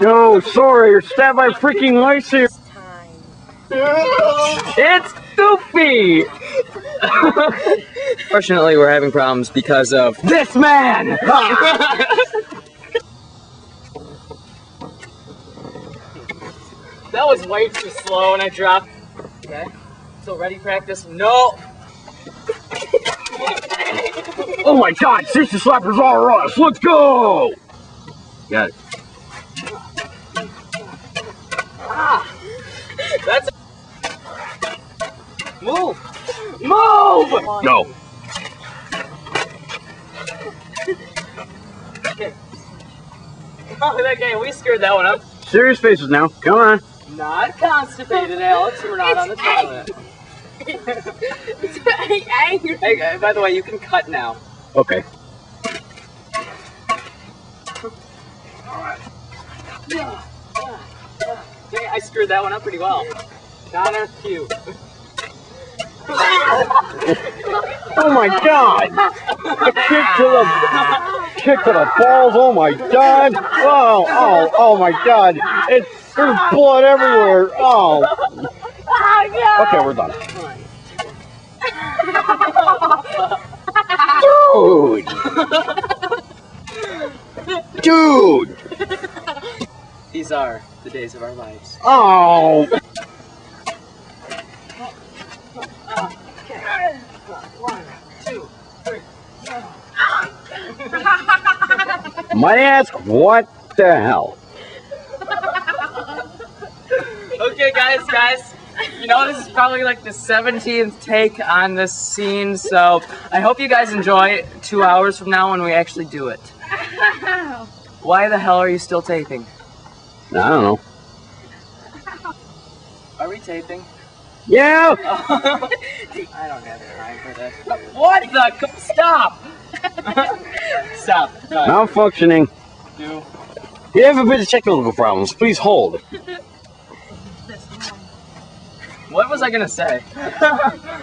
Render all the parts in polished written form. No, sorry, you're stabbed by freaking lice here. It's Goofy! Fortunately, we're having problems because of this man! That was way too slow and I dropped. Okay. So ready practice? No! Oh my god, 60 slappers are us! Let's go! Got it. Ah! That's a move! Move! Go! Okay. Oh, that game, we screwed that one up. Serious faces now. Come on. Not constipated, Alex. We're not on the toilet. Hey, by the way, you can cut now. Okay. Alright. Hey, I screwed that one up pretty well. Connor, Q. Oh my god! Kick to the balls, oh my god! Oh my god! There's blood everywhere! Oh! Okay, we're done. Dude! These are the days of our lives. Oh! Might ask, what the hell? Okay, guys, you know this is probably like the 17th take on this scene, so I hope you guys enjoy 2 hours from now when we actually do it. Why the hell are you still taping? I don't know. Are we taping? Yeah! I don't have time for that. What the? Stop! Stop. Malfunctioning. Do. If you have a bit of technical problems, please hold. What was I gonna say?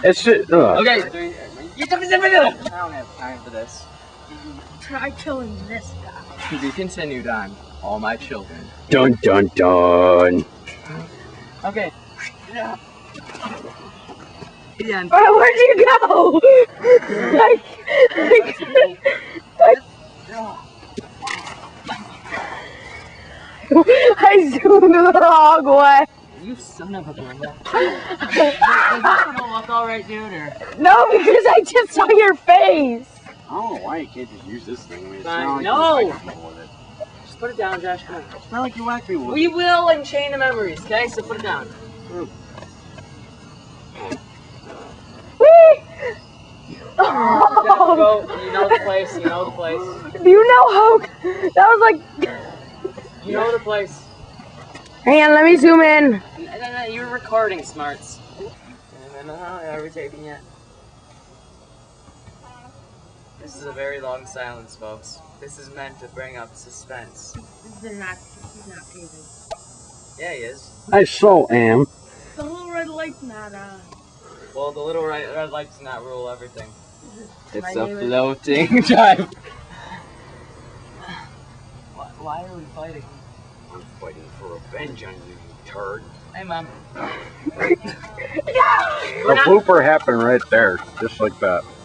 It's just. Okay. You took this video. I don't have time for this. Try killing this guy. To be continued on All My Children. Dun dun dun. Okay. Yeah. Again. Oh, where'd you go? I zoomed the wrong way. You son of a bitch. Is this gonna look alright, dude? Or? No, because I just saw your face. I don't know why you can't just use this thing. It's not like no! It. Just put it down, Josh. Come on. It's not like you whack people with it. We will enchain the memories, okay? So put it down. Mm. Oh. Go. You know the place, you know the place. Do you know how? That was like... You know the place. Hang on, let me zoom in. No, you're recording, smarts. No, are we taping yet? This is a very long silence, folks. This is meant to bring up suspense. He's not taping. Yeah, he is. I so am. The little red light's not on. Well, the little red light's not rule everything. It's a floating time. Why are we fighting? I'm fighting for revenge on you, turd. Hey, Mom. A blooper happened right there, just like that.